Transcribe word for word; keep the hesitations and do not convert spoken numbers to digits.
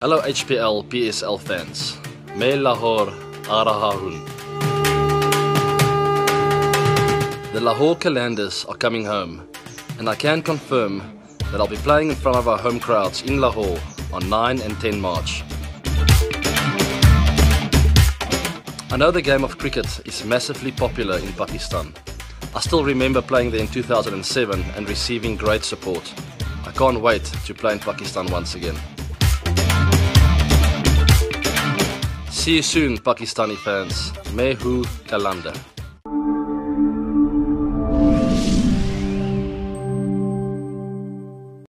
Hello H P L P S L fans, main Lahore aa raha hoon. The Lahore Qalandars are coming home, and I can confirm that I'll be playing in front of our home crowds in Lahore on nine and ten March. I know the game of cricket is massively popular in Pakistan. I still remember playing there in two thousand seven and receiving great support. I can't wait to play in Pakistan once again. See you soon, Pakistani fans. Mehu Kalanda.